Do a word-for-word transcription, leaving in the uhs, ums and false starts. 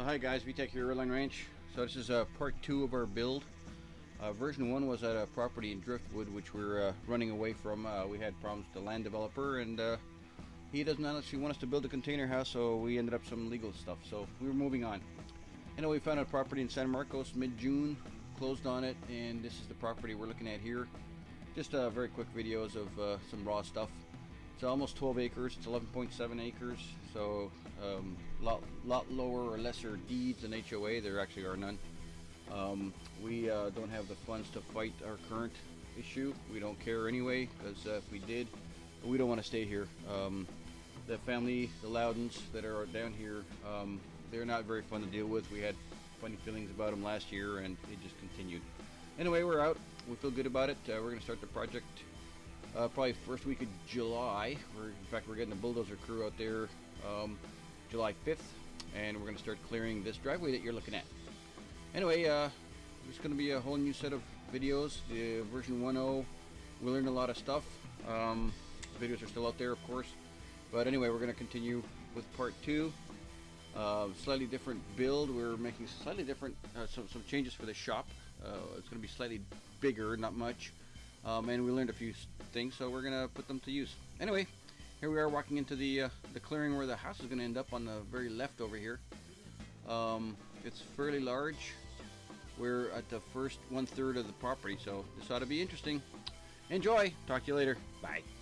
So hi guys, VTech here, Redline Ranch. So this is uh, part two of our build. Uh, version one was at a property in Driftwood, which we're uh, running away from. Uh, we had problems with the land developer, and uh, he does not actually want us to build a container house, so we ended up some legal stuff. So we were moving on. And we found a property in San Marcos mid-June, closed on it, and this is the property we're looking at here. Just uh, very quick videos of uh, some raw stuff. It's almost twelve acres, it's eleven point seven acres, so a um, lot, lot lower or lesser deeds than H O A, there actually are none. Um, we uh, don't have the funds to fight our current issue. We don't care anyway, because uh, if we did, we don't want to stay here. Um, the family, the Loudons that are down here, um, they're not very fun to deal with. We had funny feelings about them last year, and it just continued. Anyway, we're out, we feel good about it. Uh, we're going to start the project Uh, probably first week of July. We're, in fact, we're getting the bulldozer crew out there um, July fifth, and we're going to start clearing this driveway that you're looking at. Anyway, uh, there's going to be a whole new set of videos. The version one point oh, we learned a lot of stuff. Um, videos are still out there, of course. But anyway, we're going to continue with part two. Uh, slightly different build. We're making slightly different, uh, some, some changes for the shop. Uh, it's going to be slightly bigger, not much. Um, and we learned a few things, so we're gonna put them to use. Anyway, here we are walking into the uh, the clearing where the house is gonna end up on the very left over here. Um, it's fairly large. We're at the first one third of the property, so this ought to be interesting. Enjoy. Talk to you later. Bye.